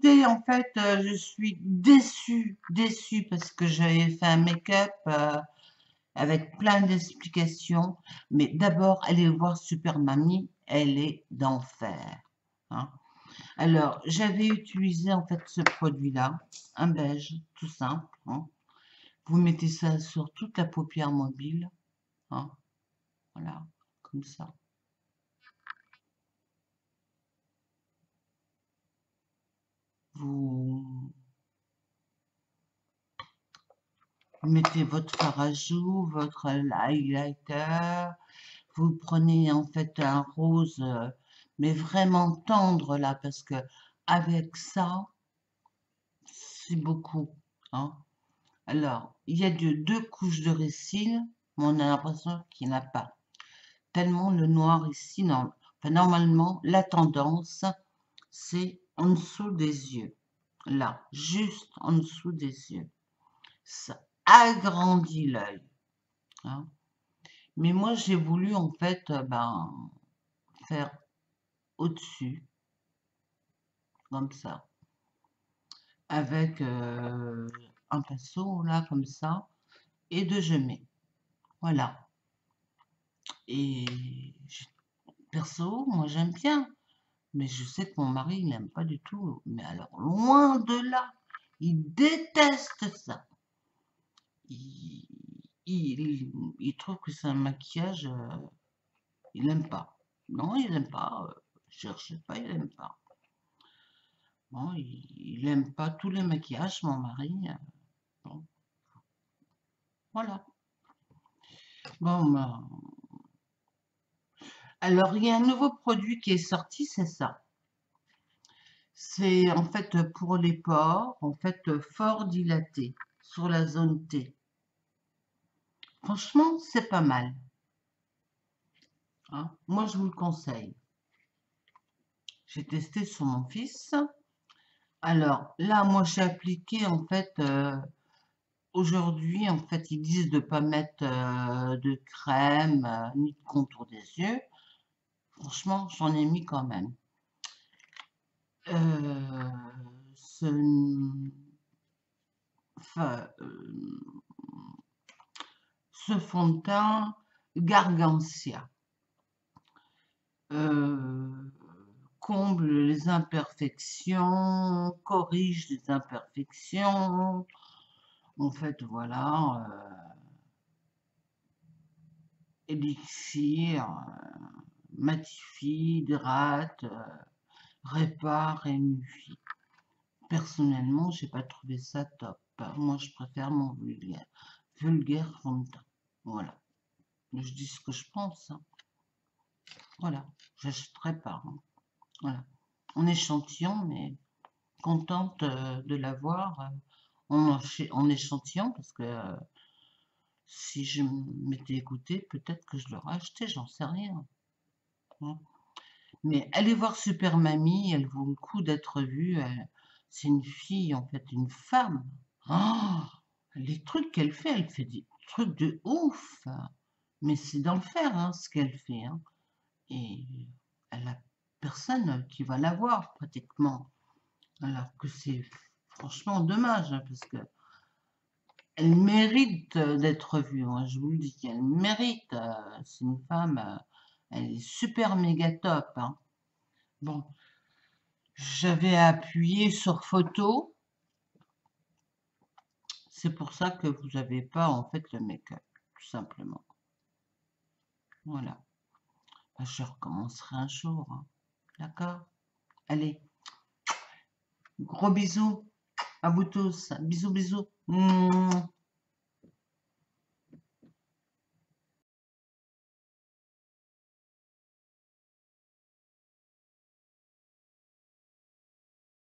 écoutez, en fait, je suis déçue parce que j'avais fait un make-up avec plein d'explications. Mais d'abord, allez voir Super Mamie, elle est d'enfer. Hein. Alors, j'avais utilisé en fait ce produit-là, un beige, tout simple. Hein. Vous mettez ça sur toute la paupière mobile. Hein. Voilà, comme ça. Vous mettez votre fard à joues, votre highlighter, vous prenez en fait un rose, mais vraiment tendre là, parce que avec ça, c'est beaucoup. Hein. Alors, il y a deux couches de récil, mais on a l'impression qu'il n'y en a pas. Tellement le noir ici, non, enfin, normalement, la tendance, c'est en dessous des yeux, là, juste en dessous des yeux. Ça agrandit l'œil. Hein. Mais moi, j'ai voulu, en fait, faire au-dessus, comme ça, avec un pinceau, là, comme ça, et de gemer. Voilà. Et, perso, moi, j'aime bien. Mais je sais que mon mari, il n'aime pas du tout. Mais alors, loin de là, il déteste ça. Il trouve que c'est un maquillage, il n'aime pas. Non, il n'aime pas. Cherchez pas, il n'aime pas. Bon, il n'aime pas tous les maquillages, mon mari. Bon. Voilà. Bon, ben... Alors, il y a un nouveau produit qui est sorti, c'est ça. C'est en fait pour les pores, en fait fort dilatés sur la zone T. Franchement, c'est pas mal. Hein? Moi, je vous le conseille. J'ai testé sur mon fils. Alors, là, moi, j'ai appliqué en fait, aujourd'hui, en fait, ils disent de ne pas mettre de crème ni de contour des yeux. Franchement, j'en ai mis quand même. Ce fond de teint Garancia comble les imperfections, corrige les imperfections. En fait, voilà. Élixir. Matifie, hydrate, répare, réunifie. Personnellement, j'ai pas trouvé ça top. Moi, je préfère mon vulgaire. Vulgaire fond de teint. Voilà. Je dis ce que je pense. Hein. Voilà. J'achèterai pas. Hein. Voilà. On échantillon, mais contente de l'avoir en échantillon, parce que si je m'étais écoutée, peut-être que je l'aurais acheté, j'en sais rien. Mais allez voir Super Mamie, elle vaut le coup d'être vue. C'est une fille, en fait, une femme. Oh, les trucs qu'elle fait, elle fait des trucs de ouf. Mais c'est dans le fer, hein, ce qu'elle fait. Hein. Et elle a personne qui va la voir, pratiquement. Alors que c'est franchement dommage, hein, parce que elle mérite d'être vue. Hein, je vous le dis, elle mérite. C'est une femme... Elle est super méga top. Hein. Bon, j'avais appuyé sur photo. C'est pour ça que vous n'avez pas en fait le make-up, tout simplement. Voilà. Ben, je recommencerai un jour. Hein. D'accord? Allez. Gros bisous à vous tous. Bisous, bisous. Mouah.